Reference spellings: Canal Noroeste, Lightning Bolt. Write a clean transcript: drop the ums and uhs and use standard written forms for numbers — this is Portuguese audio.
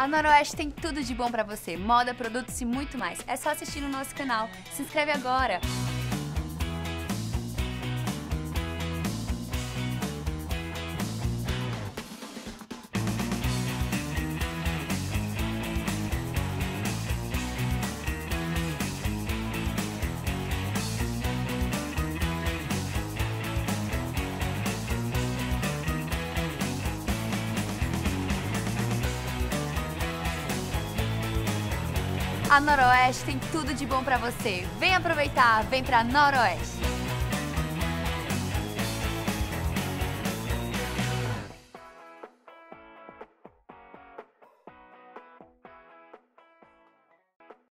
A Noroeste tem tudo de bom pra você, moda, produtos e muito mais. É só assistir no nosso canal. Se inscreve agora! A Noroeste tem tudo de bom pra você. Vem aproveitar, vem pra Noroeste.